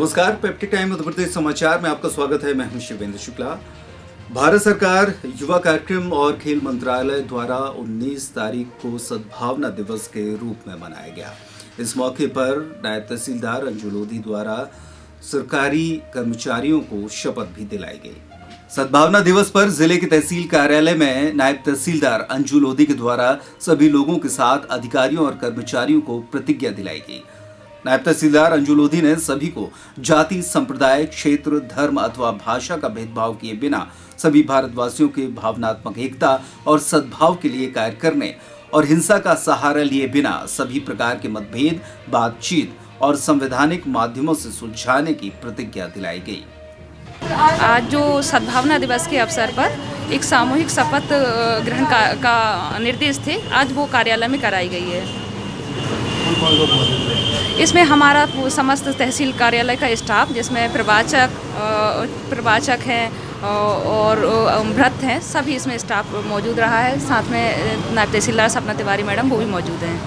नमस्कार, पेप्टी टाइम मध्य प्रदेश समाचार में आपका स्वागत है। मैं हूं शिवेंद्र शुक्ला। भारत सरकार युवा कार्यक्रम और खेल मंत्रालय द्वारा 19 तारीख को सद्भावना दिवस के रूप में मनाया गया। इस मौके पर नायब तहसीलदार अंजू लोधी द्वारा सरकारी कर्मचारियों को शपथ भी दिलाई गई। सद्भावना दिवस पर जिले के तहसील कार्यालय में नायब तहसीलदार अंजू लोधी के द्वारा सभी लोगों के साथ अधिकारियों और कर्मचारियों को प्रतिज्ञा दिलाई गई। नायब तहसीलदार अंजू लोधी ने सभी को जाति, संप्रदाय, क्षेत्र, धर्म अथवा भाषा का भेदभाव किए बिना सभी भारतवासियों के भावनात्मक एकता और सद्भाव के लिए कार्य करने और हिंसा का सहारा लिए बिना सभी प्रकार के मतभेद, बातचीत और संवैधानिक माध्यमों से सुलझाने की प्रतिज्ञा दिलाई गई। आज जो सद्भावना दिवस के अवसर पर एक सामूहिक शपथ ग्रहण का निर्देश थे, आज वो कार्यालय में कराई गई है। इसमें हमारा समस्त तहसील कार्यालय का स्टाफ, जिसमें प्रवाचक हैं और भ्रत हैं, सभी इसमें स्टाफ मौजूद रहा है। साथ में नायब तहसीलदार सपना तिवारी मैडम वो भी मौजूद हैं।